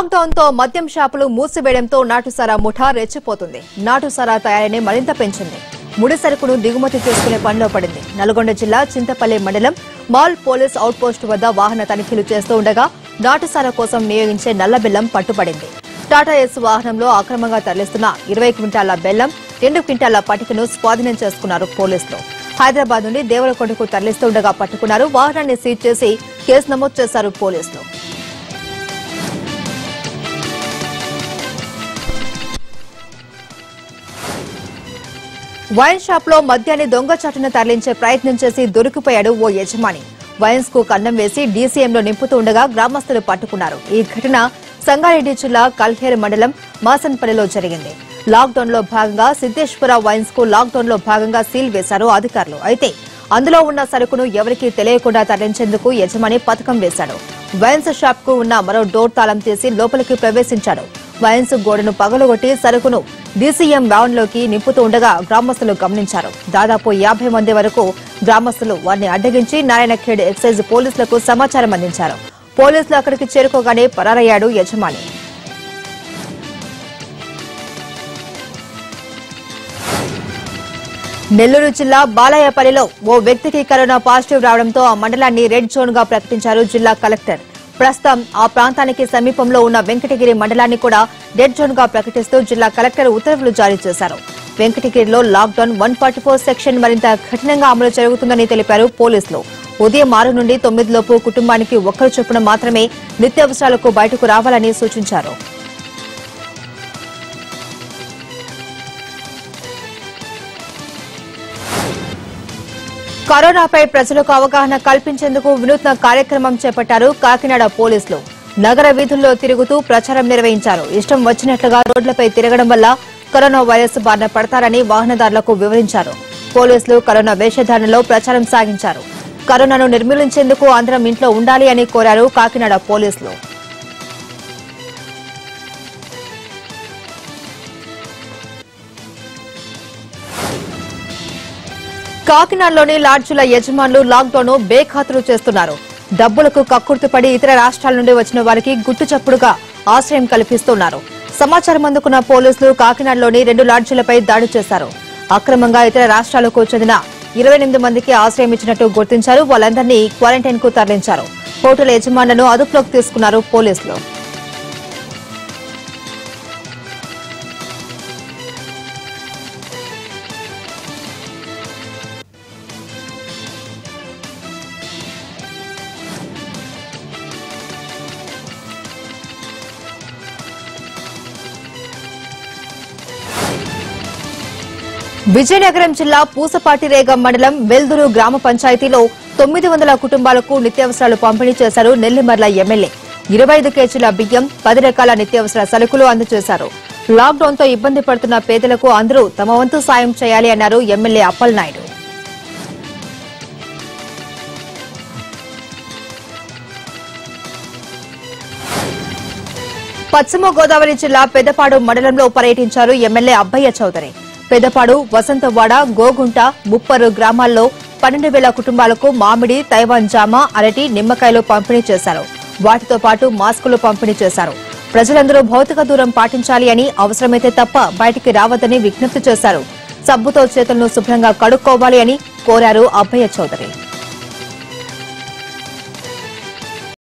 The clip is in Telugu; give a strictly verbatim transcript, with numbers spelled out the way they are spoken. లాక్డౌన్ తో మద్యం షాపులు మూసివేయడంతో నాటుసారా ముఠా రెచ్చిపోతుంది. నాటుసారా తయారీని మరింత పెంచింది. ముడి సరుకును దిగుమతి చేసుకునే పనిలో పడింది. నల్గొండ జిల్లా చింతపల్లి మండలం మాల్ పోలీస్ అవుట్పోస్టు వద్ద వాహన తనిఖీలు చేస్తూ ఉండగా నాటుసారా కోసం నియోగించే నల్ల బెల్లం పట్టుబడింది. టాటా ఎస్ వాహనంలో అక్రమంగా తరలిస్తున్న ఇరవై క్వింటాల బెల్లం, రెండు క్వింటాల పటికను స్వాధీనం చేసుకున్నారు పోలీసులు. హైదరాబాద్ నుండి దేవరకొండకు తరలిస్తుండగా పట్టుకున్నారు. వాహనాన్ని సీజ్ చేసి కేసు నమోదు చేశారు పోలీసులు. వైన్ షాప్ లో మద్యాన్ని దొంగచాటున తరలించే ప్రయత్నం చేసి దొరికిపోయాడు ఓ యజమాని. వైన్స్ కు కన్నం వేసి డీసీఎంలో నింపుతూ ఉండగా గ్రామస్తులు పట్టుకున్నారు. ఈ ఘటన సంగారెడ్డి జిల్లా కల్హేర్ మండలం మాసన్పల్లిలో జరిగింది. లాక్డౌన్ లో భాగంగా సిద్దేశ్వర వైన్స్ కు లాక్డౌన్ లో భాగంగా సీల్ వేశారు అధికారులు. అయితే అందులో ఉన్న సరుకును ఎవరికీ తెలియకుండా తరలించేందుకు యజమాని పథకం వేశాడు. వైన్స్ షాప్ కు ఉన్న మరో డోర్ తాళం తీసి లోపలికి ప్రవేశించాడు. వైన్స్ గోడను పగలగొట్టి సరుకును డీసీఎం వ్యాన్ లోకి నింపుతూ ఉండగా గ్రామస్తులు గమనించారు. దాదాపు యాభై మంది వరకు గ్రామస్తులు వారిని అడ్డగించి నారాయణఖేడ్ ఎక్సైజ్ పోలీసులకు సమాచారం అందించారు. పోలీసులు అక్కడికి చేరుకోగానే పరారయ్యాడు యజమాని. నెల్లూరు జిల్లా బాలాయపల్లిలో ఓ వ్యక్తికి కరోనా పాజిటివ్ రావడంతో ఆ మండలాన్ని రెడ్ జోన్ గా ప్రకటించారు జిల్లా కలెక్టర్. ప్రస్తుతం ఆ ప్రాంతానికి సమీపంలో ఉన్న వెంకటగిరి మండలాన్ని కూడా రెడ్ జోన్ గా ప్రకటిస్తూ జిల్లా కలెక్టర్ ఉత్తర్వులు జారీ చేశారు. వెంకటగిరిలో lockdown one forty four section మరింత కఠినంగా అమలు జరుగుతుందని తెలిపారు పోలీసులు. ఉదయం ఆరు నుండి తొమ్మిది లోపు కుటుంబానికి ఒక్కరు చొప్పున మాత్రమే నిత్యావసరాలకు బయటకు రావాలని సూచించారు. కరోనాపై ప్రజలకు అవగాహన కల్పించేందుకు వినూత్న కార్యక్రమం చేపట్టారు కాకినాడ పోలీసులు. నగర వీధుల్లో తిరుగుతూ ప్రచారం నిర్వహించారు. ఇష్టం వచ్చినట్లుగా రోడ్లపై తిరగడం వల్ల కరోనా వైరస్ బారిన పడతారని వాహనదారులకు వివరించారు. పోలీసులు కరోనా వేషధారణలో ప్రచారం సాగించారు. కరోనాను నిర్మూలించేందుకు అందరం ఇంట్లో ఉండాలి అని కోరారు కాకినాడ పోలీసులు. కాకినాడలోని లాడ్జుల యజమానులు లాక్డౌన్ బేఖాతరు చేస్తున్నారు. డబ్బులకు కక్కుర్తిపడి ఇతర రాష్ట్రాల నుండి వచ్చిన వారికి గుట్టుచప్పుడుగా ఆశ్రయం కల్పిస్తున్నారు. సమాచారం అందుకున్న పోలీసులు కాకినాడలోని రెండు లాడ్జులపై దాడి చేశారు. అక్రమంగా ఇతర రాష్ట్రాలకు చెందిన ఇరవై ఎనిమిది మందికి ఆశ్రయం ఇచ్చినట్టు గుర్తించారు. వాళ్ళందరినీ క్వారంటైన్ కు తరలించారు. హోటల్ యజమానులను అదుపులోకి తీసుకున్నారు పోలీసులు. విజయనగరం జిల్లా పూసపాటిరేగం మండలం వెల్దురు గ్రామ పంచాయతీలో తొమ్మిది వందల కుటుంబాలకు నిత్యావసరాలు పంపిణీ చేశారు నెల్లిమర్ల ఎమ్మెల్యే. ఇరవై ఐదు కేజీల బియ్యం, పది రకాల నిత్యావసర సరుకులు అందజేశారు. లాక్డౌన్ తో ఇబ్బంది పడుతున్న పేదలకు అందరూ తమ వంతు సాయం చేయాలి అన్నారు ఎమ్మెల్యే అప్పలనాయుడు. పశ్చిమ గోదావరి జిల్లా పెద్దపాడు మండలంలో పర్యటించారు ఎమ్మెల్యే అబ్బయ్య చౌదరి. పెదపాడు, వసంతవాడ, గోగుంట, ముప్పరు గ్రామాల్లో పన్నెండు వేల కుటుంబాలకు మామిడి, తైవాన్ జామ, అరటి, నిమ్మకాయలు పంపిణీ చేశారు. వాటితో పాటు మాస్కులు పంపిణీ చేశారు. ప్రజలందరూ భౌతిక దూరం పాటించాలి అని, అవసరమైతే తప్ప బయటికి రావద్దని విజ్ఞప్తి చేశారు. సబ్బుతో చేతులను శుభ్రంగా కడుక్కోవాలి అని కోరారు అబ్బయ్య చౌదరి.